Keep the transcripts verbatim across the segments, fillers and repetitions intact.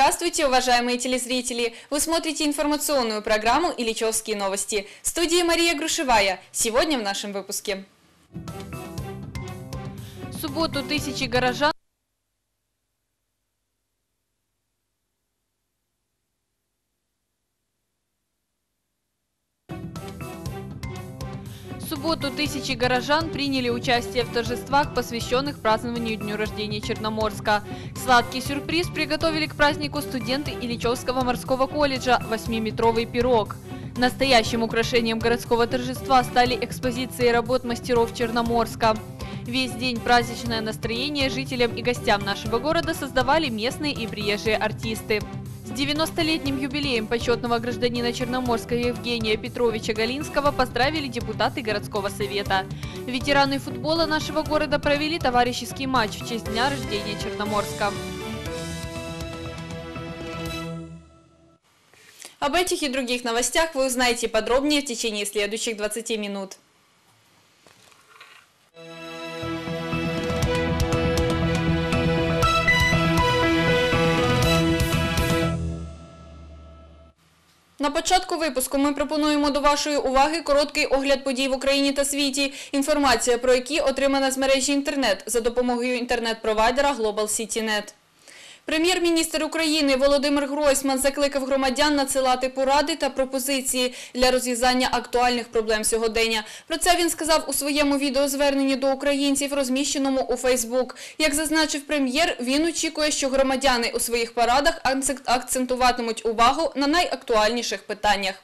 Здравствуйте, уважаемые телезрители! Вы смотрите информационную программу «Ильичевские новости». В студии Мария Грушева. Сегодня в нашем выпуске. В субботу тысячи горожан В субботу тысячи горожан приняли участие в торжествах, посвященных празднованию дню рождения Черноморска. Сладкий сюрприз приготовили к празднику студенты Ильичевского морского колледжа «восьмиметровый пирог». Настоящим украшением городского торжества стали экспозиции работ мастеров Черноморска. Весь день праздничное настроение жителям и гостям нашего города создавали местные и приезжие артисты. С девяностолетним юбилеем почетного гражданина Черноморска Евгения Петровича Галинского поздравили депутаты городского совета. Ветераны футбола нашего города провели товарищеский матч в честь дня рождения Черноморска. Об этих и других новостях вы узнаете подробнее в течение следующих двадцати минут. На початку випуску ми пропонуємо до вашої уваги короткий огляд подій в Україні та світі, інформація про які отримана з мережі інтернет за допомогою інтернет-провайдера Global CityNet. Прем'єр-міністр України Володимир Гройсман закликав громадян надсилати поради та пропозиції для розв'язання актуальних проблем сьогодення. Про це він сказав у своєму відеозверненні до українців, розміщеному у Фейсбук. Як зазначив прем'єр, він очікує, що громадяни у своїх порадах акцентуватимуть увагу на найактуальніших питаннях.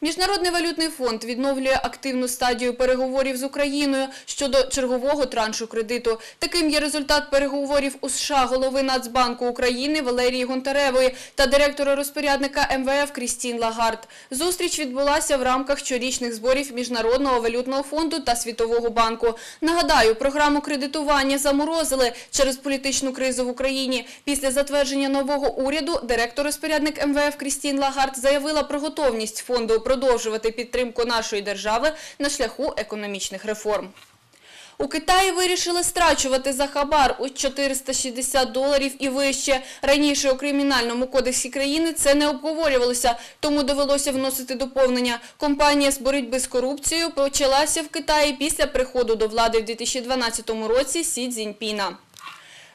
Міжнародний валютний фонд відновлює активну стадію переговорів з Україною щодо чергового траншу кредиту. Таким є результат переговорів у США голови Нацбанку України Валерії Гонтаревої та директора-розпорядника МВФ Крістін Лагард. Зустріч відбулася в рамках щорічних зборів Міжнародного валютного фонду та Світового банку. Нагадаю, програму кредитування заморозили через політичну кризу в Україні. Після затвердження нового уряду директор-розпорядник МВФ Крістін Лагард заявила про готовність фонду продовжувати підтримку нашої держави на шляху економічних реформ. У Китаї вирішили страчувати за хабар у чотириста шістдесят доларів і вище. Раніше у Кримінальному кодексі країни це не обговорювалося, тому довелося вносити доповнення. Кампанія з боротьби з корупцією почалася в Китаї після приходу до влади в дві тисячі дванадцятому році Сі Цзіньпіна.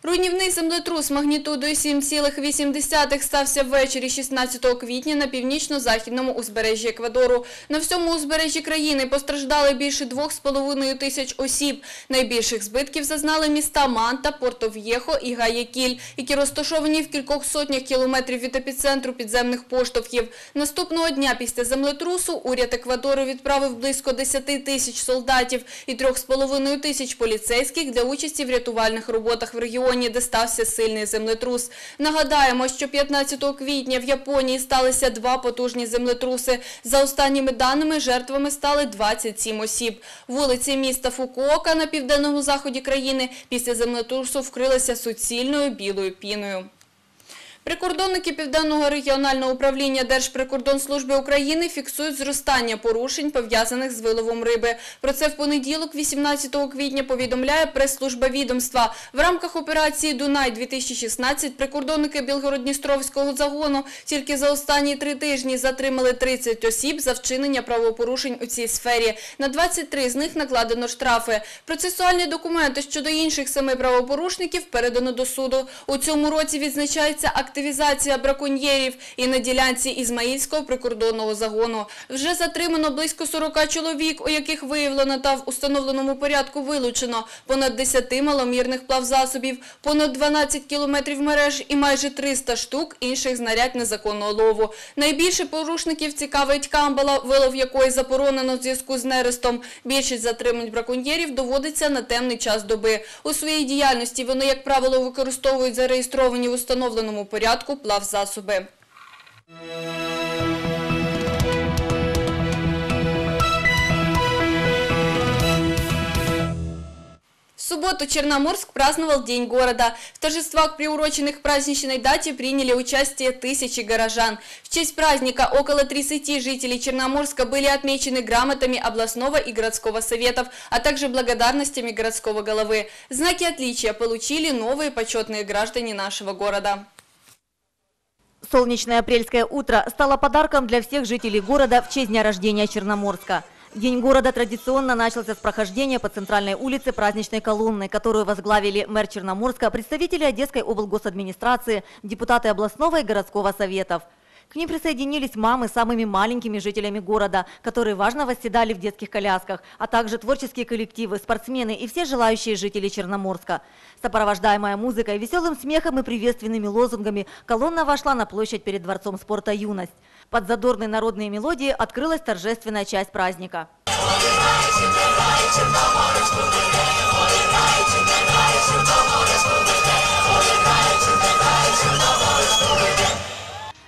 Руйнівний землетрус магнітудою сім цілих вісім десятих стався ввечері шістнадцятого квітня на північно-західному узбережжі Еквадору. На всьому узбережжі країни постраждали більше двох з половиною тисяч осіб. Найбільших збитків зазнали міста Манта, Порто-В'єхо і Гайя-Кіль, які розташовані в кількох сотнях кілометрів від епіцентру підземних поштовхів. Наступного дня після землетрусу уряд Еквадору відправив близько десяти тисяч солдатів і трьох з половиною тисяч поліцейських для участі в рятувальних роботах в регіоні, де стався сильний землетрус. Нагадаємо, що п'ятнадцятого квітня в Японії сталися два потужні землетруси. За останніми даними, жертвами стали двадцять сім осіб. Вулиці міста Фукуока на південному заході країни після землетрусу вкрилися суцільною білою піною. Прикордонники Південного регіонального управління Держприкордонслужби України фіксують зростання порушень, пов'язаних з виловом риби. Про це в понеділок, вісімнадцятого квітня, повідомляє прес-служба відомства. В рамках операції «Дунай-дві тисячі шістнадцять» прикордонники Білгород-Дністровського загону тільки за останні три тижні затримали тридцять осіб за вчинення правопорушень у цій сфері. На двадцять три з них накладено штрафи. Процесуальні документи щодо інших семи правопорушників передано до суду. У цьому році відзначається активність. Активізація браконьєрів і на ділянці Ізмаїльського прикордонного загону. Вже затримано близько сорока чоловік, у яких виявлено та в установленому порядку вилучено понад десяти маломірних плавзасобів, понад дванадцять кілометрів мереж і майже триста штук інших знарядь незаконного лову. Найбільше порушників цікавить камбала, вилов якої заборонено в зв'язку з нерестом. Більшість затримань браконьєрів доводиться на темний час доби. У своїй діяльності вони, як правило, використовують зареєстровані в установленому порядку плавзасоби. В субботу Черноморск праздновал День города. В торжествах, приуроченных к праздничной дате, приняли участие тысячи горожан. В честь праздника около тридцати жителей Черноморска были отмечены грамотами областного и городского советов, а также благодарностями городского головы. Знаки отличия получили новые почетные граждане нашего города. Солнечное апрельское утро стало подарком для всех жителей города в честь дня рождения Черноморска. День города традиционно начался с прохождения по центральной улице праздничной колонны, которую возглавили мэр Черноморска, представители Одесской облгосадминистрации, депутаты областного и городского советов. К ним присоединились мамы с самыми маленькими жителями города, которые важно восседали в детских колясках, а также творческие коллективы, спортсмены и все желающие жители Черноморска. Сопровождаемая музыкой, веселым смехом и приветственными лозунгами, колонна вошла на площадь перед Дворцом спорта «Юность». Под задорные народные мелодии открылась торжественная часть праздника.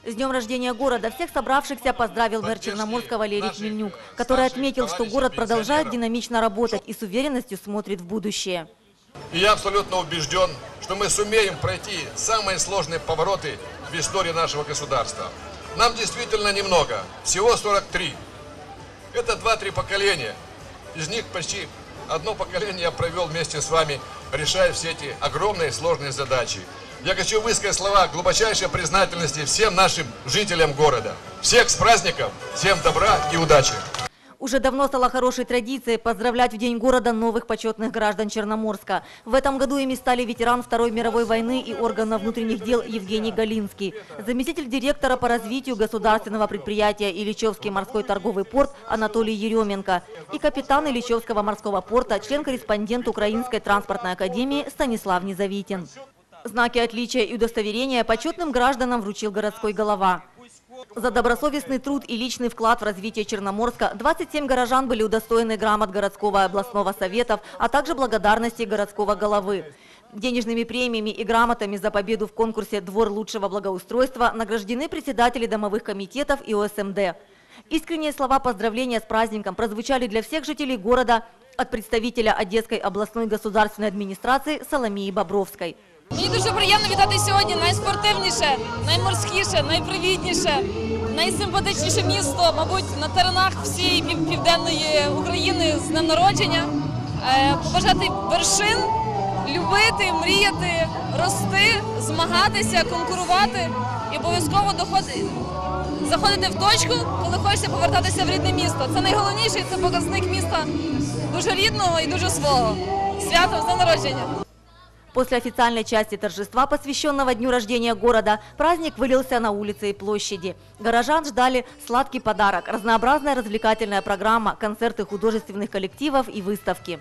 С днем рождения города всех собравшихся поздравил мэр Черноморска Валерий Мельнюк, который отметил, что город продолжает динамично работать и с уверенностью смотрит в будущее. И я абсолютно убежден, что мы сумеем пройти самые сложные повороты в истории нашего государства. Нам действительно немного, всего сорок три. Это два-три поколения. Из них почти одно поколение я провел вместе с вами, решая все эти огромные сложные задачи. Я хочу высказать слова глубочайшей признательности всем нашим жителям города. Всех с праздником, всем добра и удачи. Уже давно стало хорошей традицией поздравлять в День города новых почетных граждан Черноморска. В этом году ими стали ветеран Второй мировой войны и органов внутренних дел Евгений Галинский, заместитель директора по развитию государственного предприятия Ильичевский морской торговый порт Анатолий Еременко и капитан Ильичевского морского порта, член-корреспондент Украинской транспортной академии Станислав Незавитин. Знаки отличия и удостоверения почетным гражданам вручил городской голова. За добросовестный труд и личный вклад в развитие Черноморска двадцать семь горожан были удостоены грамот городского и областного советов, а также благодарности городского головы. Денежными премиями и грамотами за победу в конкурсе «Двор лучшего благоустройства» награждены председатели домовых комитетов и ОСМД. Искренние слова поздравления с праздником прозвучали для всех жителей города от представителя Одесской областной государственной администрации Соломии Бобровской. Мені дуже приємно вітати сьогодні найспортивніше, найморськіше, найпривітніше, найсимпатичніше місто, мабуть, на теренах всієї південної України з днем народження. Побажати вершин, любити, мріяти, рости, змагатися, конкурувати і обов'язково заходити в точку, коли хочеться повертатися в рідне місто. Це найголовніший, це показник міста дуже рідного і дуже свого. Свято, з днем народження! После официальной части торжества, посвященного дню рождения города, праздник вылился на улицы и площади. Горожан ждали сладкий подарок, разнообразная развлекательная программа, концерты художественных коллективов и выставки.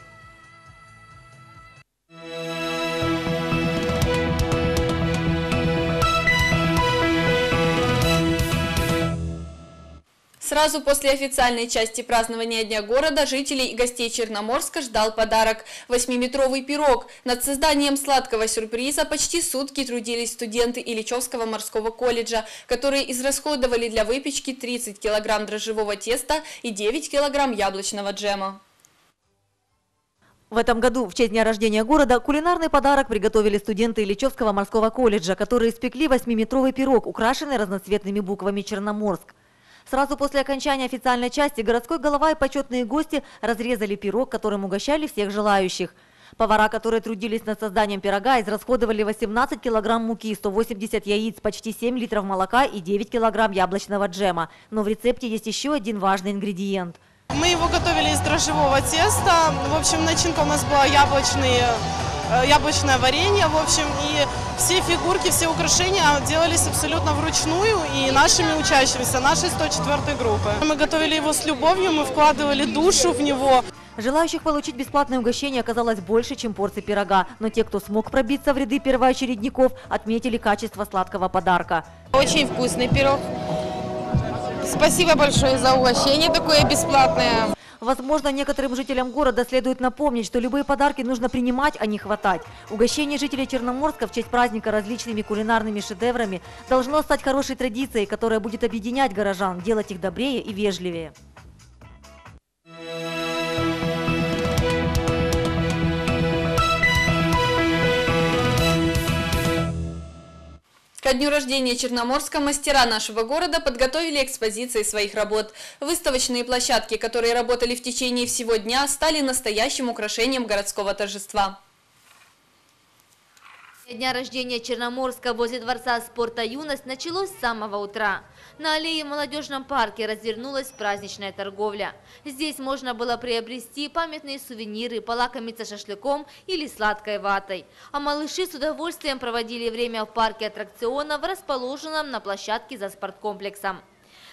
Сразу после официальной части празднования Дня города жителей и гостей Черноморска ждал подарок – восьмиметровый пирог. Над созданием сладкого сюрприза почти сутки трудились студенты Ильичевского морского колледжа, которые израсходовали для выпечки тридцать килограмм дрожжевого теста и девять килограмм яблочного джема. В этом году в честь дня рождения города кулинарный подарок приготовили студенты Ильичевского морского колледжа, которые испекли восьмиметровый пирог, украшенный разноцветными буквами «Черноморск». Сразу после окончания официальной части городской голова и почетные гости разрезали пирог, которым угощали всех желающих. Повара, которые трудились над созданием пирога, израсходовали восемнадцать килограмм муки, сто восемьдесят яиц, почти семь литров молока и девять килограмм яблочного джема. Но в рецепте есть еще один важный ингредиент. Мы его готовили из дрожжевого теста. В общем, начинка у нас была яблочная. Яблочное варенье, в общем, и все фигурки, все украшения делались абсолютно вручную и нашими учащимися, нашей сто четвёртой группы. Мы готовили его с любовью, мы вкладывали душу в него. Желающих получить бесплатное угощение оказалось больше, чем порций пирога, но те, кто смог пробиться в ряды первоочередников, отметили качество сладкого подарка. Очень вкусный пирог. Спасибо большое за угощение такое бесплатное. Возможно, некоторым жителям города следует напомнить, что любые подарки нужно принимать, а не хватать. Угощение жителей Черноморска в честь праздника различными кулинарными шедеврами должно стать хорошей традицией, которая будет объединять горожан, делать их добрее и вежливее. Ко дню рождения Черноморска мастера нашего города подготовили экспозиции своих работ. Выставочные площадки, которые работали в течение всего дня, стали настоящим украшением городского торжества. Дня рождения Черноморска возле Дворца спорта «Юность» началось с самого утра. На аллее в молодежном парке развернулась праздничная торговля. Здесь можно было приобрести памятные сувениры, полакомиться шашлыком или сладкой ватой. А малыши с удовольствием проводили время в парке аттракционов, расположенном на площадке за спорткомплексом.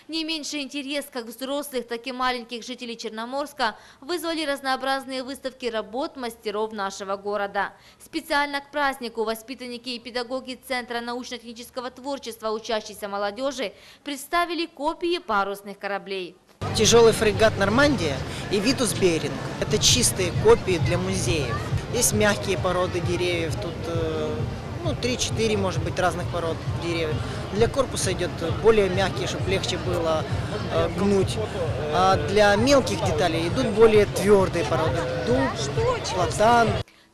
Не меньше интерес как взрослых, так и маленьких жителей Черноморска вызвали разнообразные выставки работ мастеров нашего города. Специально к празднику воспитанники и педагоги Центра научно-технического творчества учащейся молодежи представили копии парусных кораблей. Тяжелый фрегат «Нормандия» и «Витус Беринг» – это чистые копии для музеев. Есть мягкие породы деревьев, тут ну, три-четыре, может быть, разных пород деревьев. Для корпуса идет более мягкий, чтобы легче было э, гнуть. А для мелких деталей идут более твердые породы. Дуб, платан.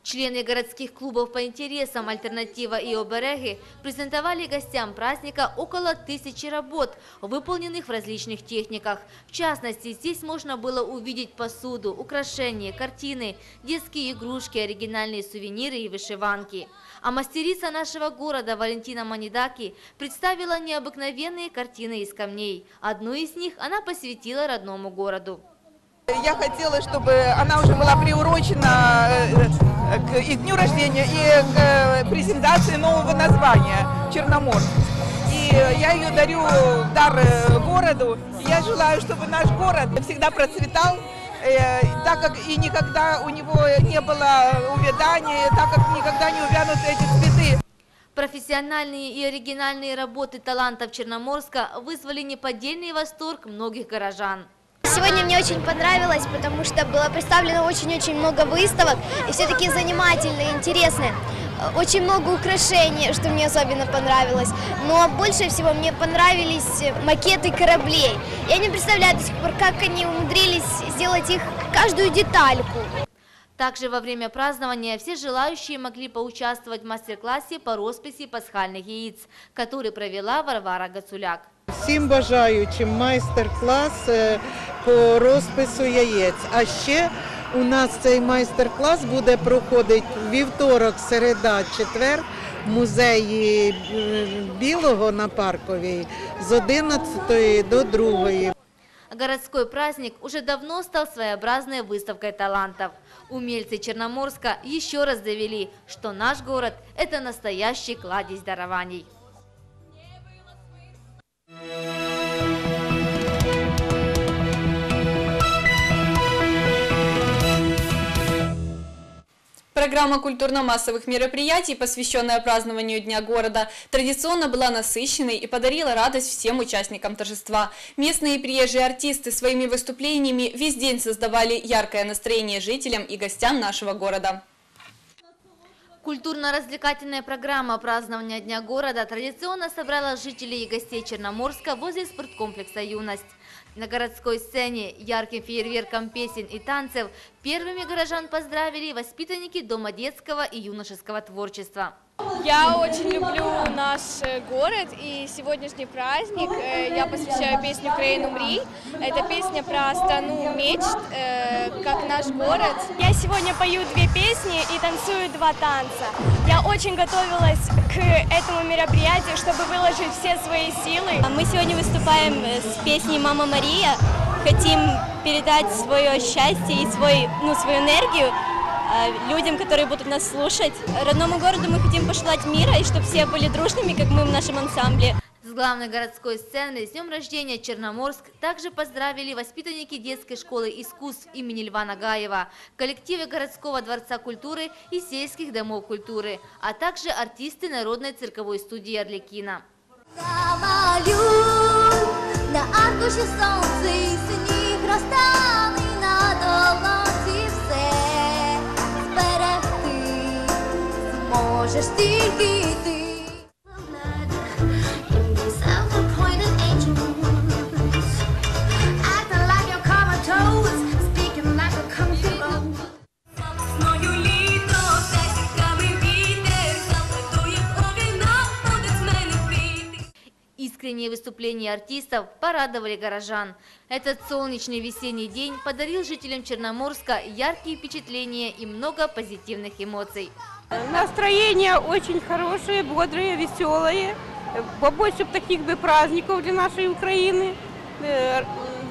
Члены городских клубов по интересам «Альтернатива» и «Обереги» презентовали гостям праздника около тысячи работ, выполненных в различных техниках. В частности, здесь можно было увидеть посуду, украшения, картины, детские игрушки, оригинальные сувениры и вышиванки. А мастерица нашего города Валентина Манидаки представила необыкновенные картины из камней. Одну из них она посвятила родному городу. Я хотела, чтобы она уже была приурочена и к дню рождения, и к презентации нового названия «Черноморск». И я ее дарю в дар городу. Я желаю, чтобы наш город всегда процветал, так как и никогда у него не было увядания, так как никогда не увянут эти цветы. Профессиональные и оригинальные работы талантов Черноморска вызвали неподдельный восторг многих горожан. Сегодня мне очень понравилось, потому что было представлено очень-очень много выставок, и все такие занимательные, интересные. Очень много украшений, что мне особенно понравилось. Но больше всего мне понравились макеты кораблей. Я не представляю до сих пор, как они умудрились сделать их каждую детальку. Также во время празднования все желающие могли поучаствовать в мастер-классе по росписи пасхальных яиц, который провела Варвара Гацуляк. Всім бажаючим майстер-клас по розпису яєць. А ще у нас цей майстер-клас буде проходити вівторок, середа, четвер в музеї Білого на Парковій з одинадцятої до другої. Городской праздник уже давно стал своеобразной выставкой талантов. Умельцы Черноморска еще раз довели, что наш город – это настоящий кладезь дарований. Программа культурно-массовых мероприятий, посвященная празднованию Дня города, традиционно была насыщенной и подарила радость всем участникам торжества. Местные и приезжие артисты своими выступлениями весь день создавали яркое настроение жителям и гостям нашего города. Культурно-развлекательная программа празднования Дня города традиционно собрала жителей и гостей Черноморска возле спорткомплекса «Юность». На городской сцене ярким фейерверком песен и танцев первыми горожан поздравили воспитанники Дома детского и юношеского творчества. Я очень люблю наш город, и сегодняшний праздник я посвящаю песню «Крейн умри». Это песня про страну мечт, как наш город. Я сегодня пою две песни и танцую два танца. Я очень готовилась к этому мероприятию, чтобы выложить все свои силы. Мы сегодня выступаем с песней «Мама Мария». Хотим передать свое счастье и свой, ну, свою энергию людям, которые будут нас слушать. Родному городу мы хотим пожелать мира, и чтобы все были дружными, как мы в нашем ансамбле. С главной городской сцены с днем рождения Черноморск также поздравили воспитанники детской школы искусств имени Льва Нагаева, коллективы городского дворца культуры и сельских домов культуры, а также артисты Народной цирковой студии «Орликино». искренние выступления артистов порадовали горожан. Этот солнечный весенний день подарил жителям Черноморска яркие впечатления и много позитивных эмоций. Настроение очень хорошее, бодрое, веселое. Побольше таких бы праздников для нашей Украины.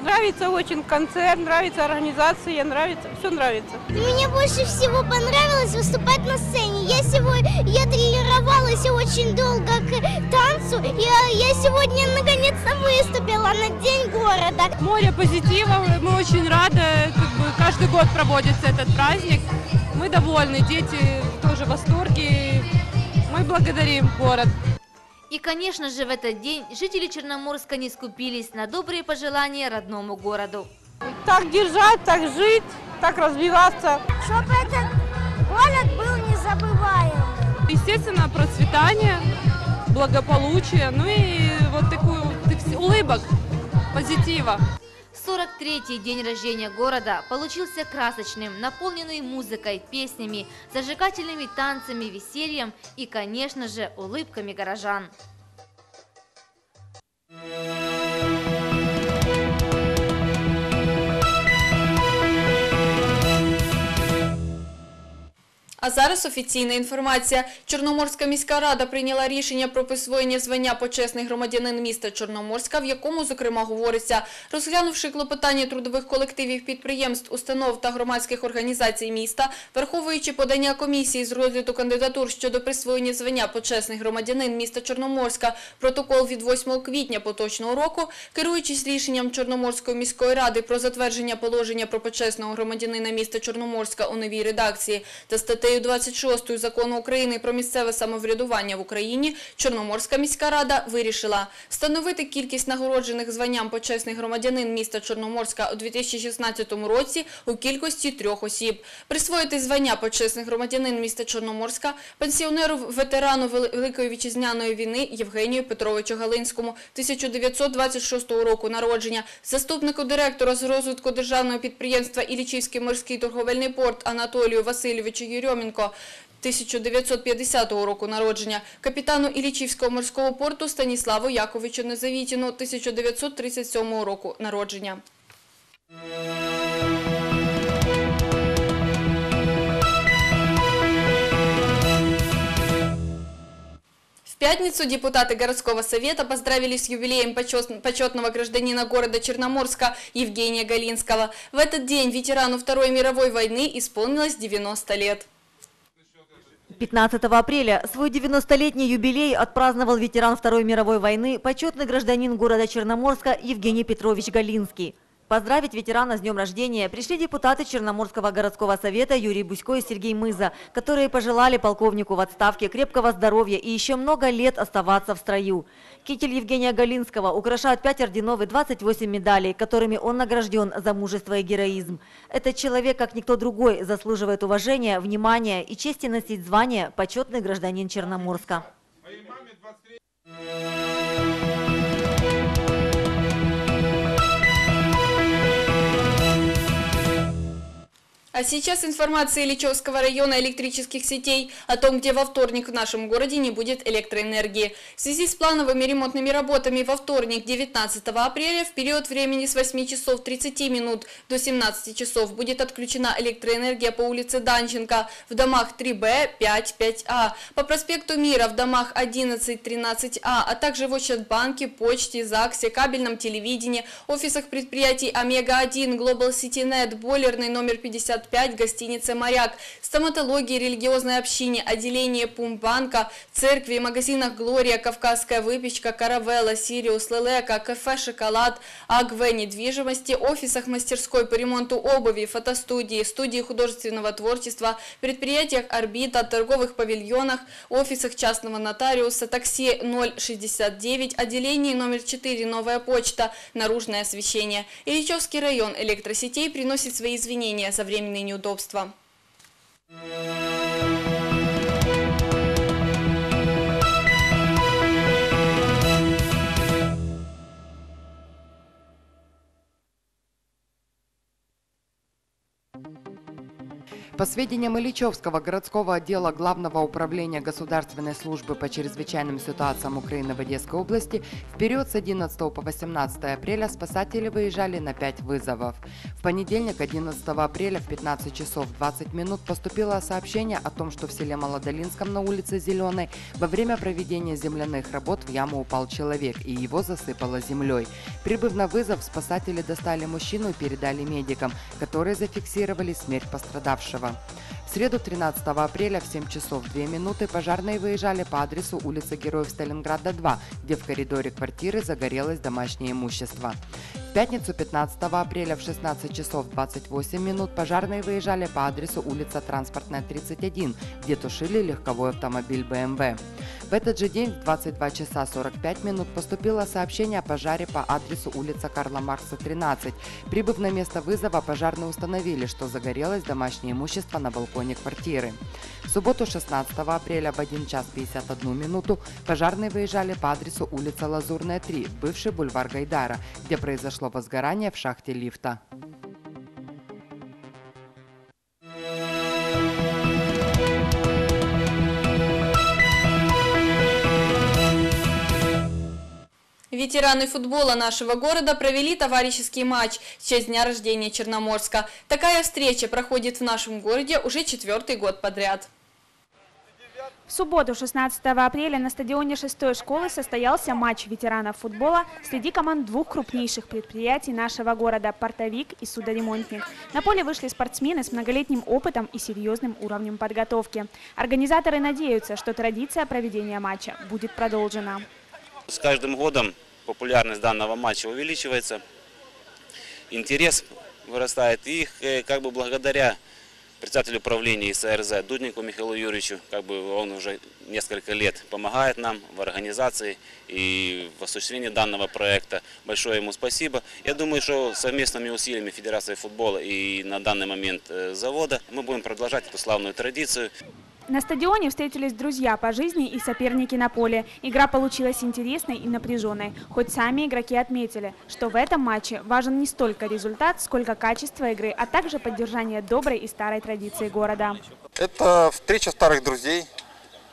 Нравится очень концерт, нравится организация, нравится, все нравится. Мне больше всего понравилось выступать на сцене. Я сегодня, я тренировалась очень долго к танцу. Я, я сегодня наконец-то выступила на День города. Море позитива, мы очень рады. Как бы каждый год проводится этот праздник. Мы довольны, дети тоже в восторге. Мы благодарим город. И, конечно же, в этот день жители Черноморска не скупились на добрые пожелания родному городу. Так держать, так жить, так развиваться. Чтобы этот город был незабываемым. Естественно, процветание, благополучие, ну и вот такую улыбок, позитива. сорок третий день рождения города получился красочным, наполненный музыкой, песнями, зажигательными танцами, весельем и, конечно же, улыбками горожан. А зараз офіційна інформація. Чорноморська міська рада прийняла рішення про присвоєння звання «Почесний громадянин міста Чорноморська», в якому, зокрема, говориться, розглянувши клопотання трудових колективів підприємств, установ та громадських організацій міста, враховуючи подання комісії з розгляду кандидатур щодо присвоєння звання «Почесний громадянин міста Чорноморська», протокол від восьмого квітня поточного року, керуючись рішенням Чорноморської міської ради про затвердження положення про почесного громадянина міста Чорноморська у новій редакції та статті двадцять шостої Закону України про місцеве самоврядування в Україні, Чорноморська міська рада вирішила встановити кількість нагороджених званням «Почесний громадянин міста Чорноморська» у дві тисячі шістнадцятому році у кількості трьох осіб. Присвоїти звання «Почесний громадянин міста Чорноморська» пенсіонеру ветерану Великої Вітчизняної війни Євгенію Петровичу Галинському, тисяча дев'ятсот двадцять шостого року народження, заступнику директора з розвитку державного підприємства «Ільічівський морський торговельний порт» Анатолію Васильовичу Юр'єву, тисяча дев'ятсот п'ятдесятого року народження, капітану Ілічівського морського порту Станиславу Яковичу Незавитину, тисяча дев'ятсот тридцять сьомого року народження. В пятницу депутаты городского совета поздравили с юбилеем почетного гражданина города Черноморска Евгения Галинского. В этот день ветерану Второй мировой войны исполнилось девяносто лет. пятнадцатого апреля свой девяностолетний юбилей отпраздновал ветеран Второй мировой войны, почетный гражданин города Черноморска Евгений Петрович Галинский. Поздравить ветерана с днем рождения пришли депутаты Черноморского городского совета Юрий Бусько и Сергей Мыза, которые пожелали полковнику в отставке крепкого здоровья и еще много лет оставаться в строю. Китель Евгения Галинского украшают пять орденов и двадцать восемь медалей, которыми он награжден за мужество и героизм. Этот человек, как никто другой, заслуживает уважения, внимания и чести носить звание «Почетный гражданин Черноморска». А сейчас информация Ильичевского района электрических сетей о том, где во вторник в нашем городе не будет электроэнергии. В связи с плановыми ремонтными работами во вторник, девятнадцатого апреля, в период времени с восьми часов тридцати минут до семнадцати часов будет отключена электроэнергия по улице Данченко в домах три Б, пять, пять А, по проспекту Мира в домах одиннадцать, тринадцать А, а также в Отчетбанке, почте, ЗАГСе, кабельном телевидении, офисах предприятий Омега один, Global CityNet, бойлерный номер пятьдесят пять, гостиница «Моряк», стоматологии, религиозной общине, отделение Пумбанка, церкви, магазинах «Глория», «Кавказская выпечка», «Каравелла», «Сириус», «Лелека», кафе «Шоколад», АГВ недвижимости, офисах мастерской по ремонту обуви, фотостудии, студии художественного творчества, предприятиях «Орбита», торговых павильонах, офисах частного нотариуса, такси ноль шестьдесят девять, отделение номер четыре, новая почта, наружное освещение. Ильичевский район электросетей приносит свои извинения за временные неудобства. По сведениям Ильичевского городского отдела Главного управления Государственной службы по чрезвычайным ситуациям Украины в Одесской области, в период с одиннадцатого по восемнадцатое апреля спасатели выезжали на пять вызовов. В понедельник, одиннадцатого апреля, в пятнадцать часов двадцать минут поступило сообщение о том, что в селе Молодолинском на улице Зеленой во время проведения земляных работ в яму упал человек и его засыпало землей. Прибыв на вызов, спасатели достали мужчину и передали медикам, которые зафиксировали смерть пострадавшего. В среду тринадцатого апреля в семь часов две минуты пожарные выезжали по адресу улицы Героев Сталинграда два, где в коридоре квартиры загорелось домашнее имущество. В пятницу пятнадцатого апреля в шестнадцать часов двадцать восемь минут пожарные выезжали по адресу улица Транспортная тридцать один, где тушили легковой автомобиль бэ эм вэ. В этот же день в двадцать два часа сорок пять минут поступило сообщение о пожаре по адресу улица Карла Маркса тринадцать. Прибыв на место вызова, пожарные установили, что загорелось домашнее имущество на балконе квартиры. В субботу шестнадцатого апреля в один час пятьдесят одну минуту пожарные выезжали по адресу улица Лазурная три, бывший бульвар Гайдара, где произошло возгорание в шахте лифта. Ветераны футбола нашего города провели товарищеский матч в честь дня рождения Черноморска. Такая встреча проходит в нашем городе уже четвертый год подряд. В субботу, шестнадцатого апреля, на стадионе шестой школы состоялся матч ветеранов футбола среди команд двух крупнейших предприятий нашего города – «Портовик» и «Судоремонтник». На поле вышли спортсмены с многолетним опытом и серьезным уровнем подготовки. Организаторы надеются, что традиция проведения матча будет продолжена. С каждым годом популярность данного матча увеличивается, интерес вырастает, и как бы благодаря председателю управления ИСРЗ Дуднику Михаилу Юрьевичу, как бы он уже несколько лет помогает нам в организации и в осуществлении данного проекта. Большое ему спасибо. Я думаю, что совместными усилиями Федерации футбола и на данный момент завода мы будем продолжать эту славную традицию. На стадионе встретились друзья по жизни и соперники на поле. Игра получилась интересной и напряженной. Хоть сами игроки отметили, что в этом матче важен не столько результат, сколько качество игры, а также поддержание доброй и старой традиции города. Это встреча старых друзей,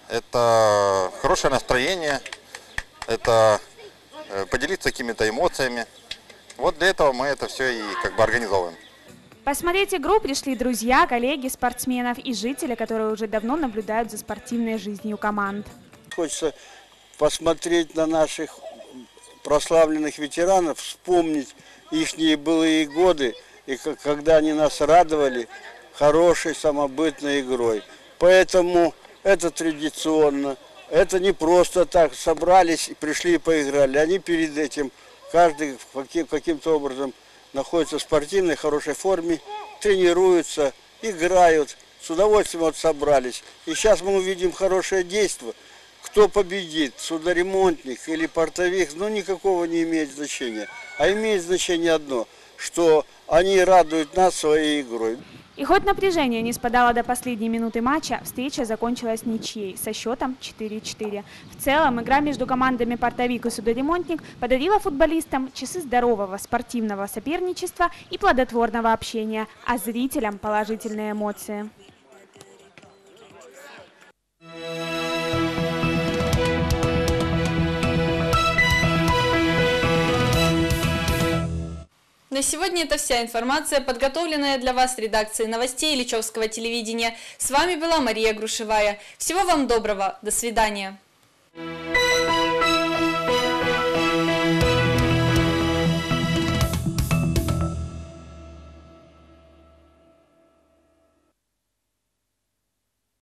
это хорошее настроение, это поделиться какими-то эмоциями. Вот для этого мы это все и как бы организовываем. Посмотреть игру пришли друзья, коллеги, спортсменов и жители, которые уже давно наблюдают за спортивной жизнью команд. Хочется посмотреть на наших прославленных ветеранов, вспомнить их былые годы, и когда они нас радовали хорошей самобытной игрой. Поэтому это традиционно, это не просто так собрались, пришли и поиграли. Они перед этим, каждый каким-то образом находятся в спортивной, хорошей форме, тренируются, играют, с удовольствием вот собрались. И сейчас мы увидим хорошее действие. Кто победит, судоремонтник или портовик, ну никакого не имеет значения. А имеет значение одно, что они радуют нас своей игрой. И хоть напряжение не спадало до последней минуты матча, встреча закончилась ничьей со счетом четыре-четыре. В целом, игра между командами «Портовик» и «Судоремонтник» подарила футболистам часы здорового спортивного соперничества и плодотворного общения, а зрителям положительные эмоции. На сегодня это вся информация, подготовленная для вас редакцией новостей Ильичевского телевидения. С вами была Мария Грушевая. Всего вам доброго. До свидания.